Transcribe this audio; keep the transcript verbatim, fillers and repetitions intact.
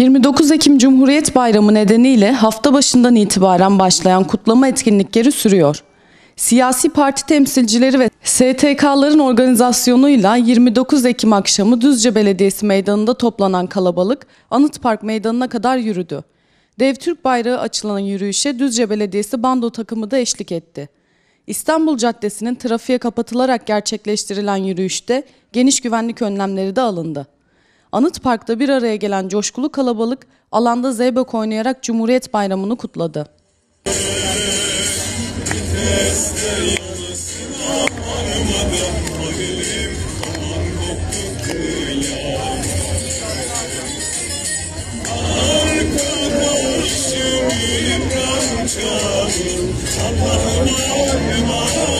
yirmi dokuz Ekim Cumhuriyet Bayramı nedeniyle hafta başından itibaren başlayan kutlama etkinlikleri sürüyor. Siyasi parti temsilcileri ve S T K'ların organizasyonuyla yirmi dokuz Ekim akşamı Düzce Belediyesi meydanında toplanan kalabalık Anıtpark meydanına kadar yürüdü. Dev Türk bayrağı açılan yürüyüşe Düzce Belediyesi bando takımı da eşlik etti. İstanbul Caddesi'nin trafiğe kapatılarak gerçekleştirilen yürüyüşte geniş güvenlik önlemleri de alındı. Anıtpark'ta bir araya gelen coşkulu kalabalık alanda zeybek oynayarak Cumhuriyet Bayramı'nı kutladı. Allah'ım